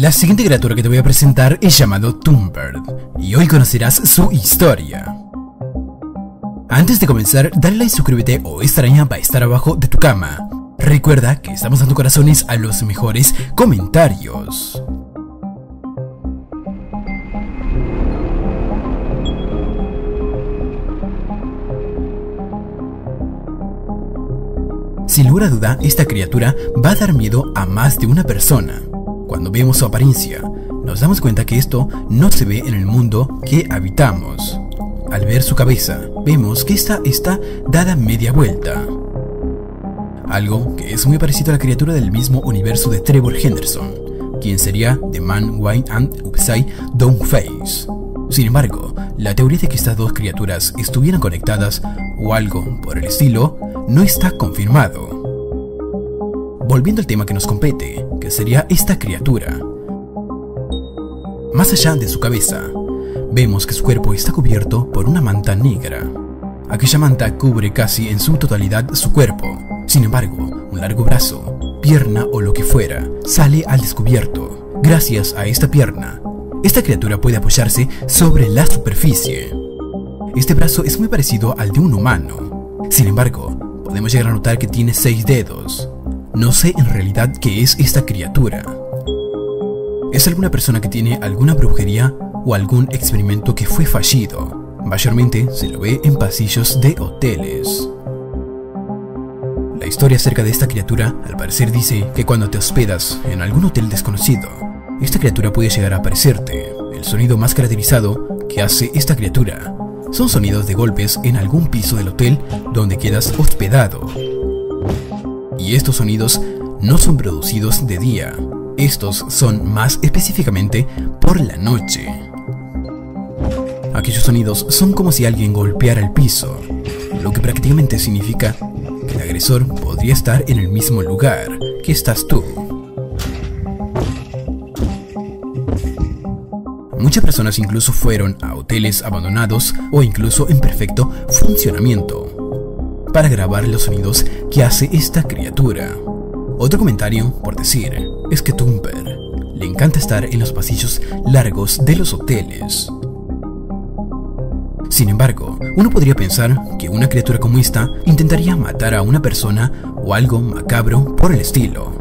La siguiente criatura que te voy a presentar es llamado Thumper, y hoy conocerás su historia. Antes de comenzar, dale like, suscríbete o esta araña va a estar abajo de tu cama. Recuerda que estamos dando corazones a los mejores comentarios. Sin lugar a duda, esta criatura va a dar miedo a más de una persona. Cuando vemos su apariencia, nos damos cuenta que esto no se ve en el mundo que habitamos. Al ver su cabeza, vemos que esta está dada media vuelta. Algo que es muy parecido a la criatura del mismo universo de Trevor Henderson, quien sería The Man, Wine, and Upside Down Face. Sin embargo, la teoría de que estas dos criaturas estuvieran conectadas o algo por el estilo no está confirmado. Volviendo al tema que nos compete, que sería esta criatura. Más allá de su cabeza, vemos que su cuerpo está cubierto por una manta negra. Aquella manta cubre casi en su totalidad su cuerpo. Sin embargo, un largo brazo, pierna o lo que fuera, sale al descubierto. Gracias a esta pierna, esta criatura puede apoyarse sobre la superficie. Este brazo es muy parecido al de un humano. Sin embargo, podemos llegar a notar que tiene 6 dedos. No sé en realidad qué es esta criatura. Es alguna persona que tiene alguna brujería o algún experimento que fue fallido. Mayormente se lo ve en pasillos de hoteles. La historia acerca de esta criatura al parecer dice que cuando te hospedas en algún hotel desconocido, esta criatura puede llegar a aparecerte. El sonido más caracterizado que hace esta criatura son sonidos de golpes en algún piso del hotel donde quedas hospedado. Y estos sonidos no son producidos de día, estos son más específicamente por la noche. Aquellos sonidos son como si alguien golpeara el piso, lo que prácticamente significa que el agresor podría estar en el mismo lugar que estás tú. Muchas personas incluso fueron a hoteles abandonados o incluso en perfecto funcionamiento para grabar los sonidos que hace esta criatura. Otro comentario por decir es que Thumper le encanta estar en los pasillos largos de los hoteles. Sin embargo, uno podría pensar que una criatura como esta intentaría matar a una persona o algo macabro por el estilo.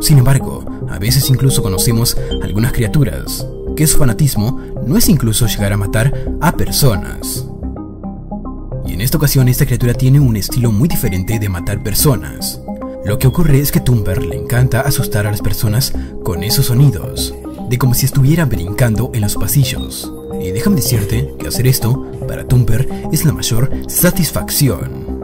Sin embargo, a veces incluso conocemos algunas criaturas que su fanatismo no es incluso llegar a matar a personas. Y en esta ocasión esta criatura tiene un estilo muy diferente de matar personas. Lo que ocurre es que Thumper le encanta asustar a las personas con esos sonidos, de como si estuviera brincando en los pasillos. Y déjame decirte que hacer esto para Thumper es la mayor satisfacción.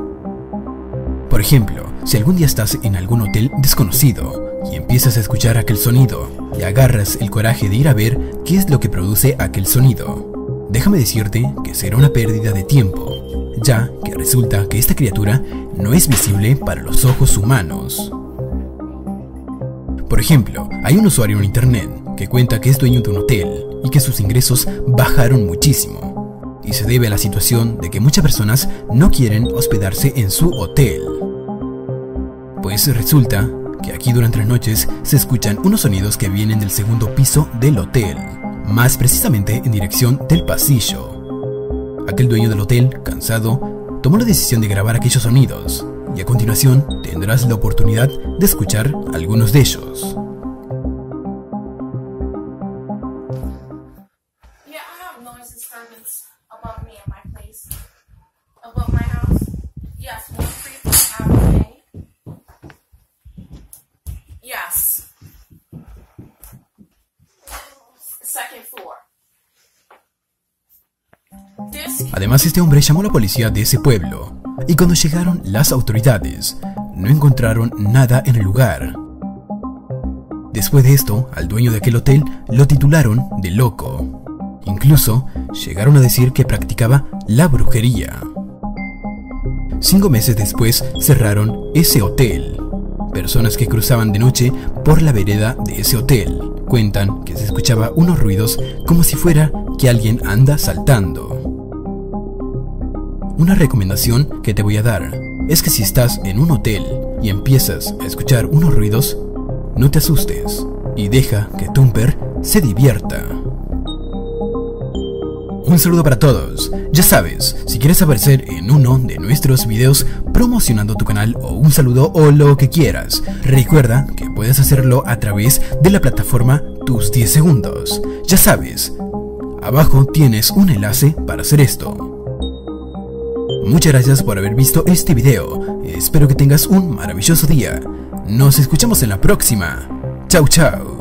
Por ejemplo, si algún día estás en algún hotel desconocido y empiezas a escuchar aquel sonido y agarras el coraje de ir a ver qué es lo que produce aquel sonido, déjame decirte que será una pérdida de tiempo, ya que resulta que esta criatura no es visible para los ojos humanos. Por ejemplo, hay un usuario en internet que cuenta que es dueño de un hotel y que sus ingresos bajaron muchísimo, y se debe a la situación de que muchas personas no quieren hospedarse en su hotel. Pues resulta que aquí durante las noches se escuchan unos sonidos que vienen del segundo piso del hotel, más precisamente en dirección del pasillo. Aquel dueño del hotel, cansado, tomó la decisión de grabar aquellos sonidos, y a continuación tendrás la oportunidad de escuchar algunos de ellos. Además, este hombre llamó a la policía de ese pueblo, y cuando llegaron las autoridades, no encontraron nada en el lugar. Después de esto, al dueño de aquel hotel lo titularon de loco. Incluso, llegaron a decir que practicaba la brujería. 5 meses después, cerraron ese hotel. Personas que cruzaban de noche por la vereda de ese hotel cuentan que se escuchaba unos ruidos como si fuera que alguien anda saltando. Una recomendación que te voy a dar es que si estás en un hotel y empiezas a escuchar unos ruidos, no te asustes, y deja que Thumper se divierta. Un saludo para todos. Ya sabes, si quieres aparecer en uno de nuestros videos promocionando tu canal o un saludo o lo que quieras, recuerda que puedes hacerlo a través de la plataforma Tus 10 segundos. Ya sabes, abajo tienes un enlace para hacer esto. Muchas gracias por haber visto este video. Espero que tengas un maravilloso día. Nos escuchamos en la próxima. Chau, chau.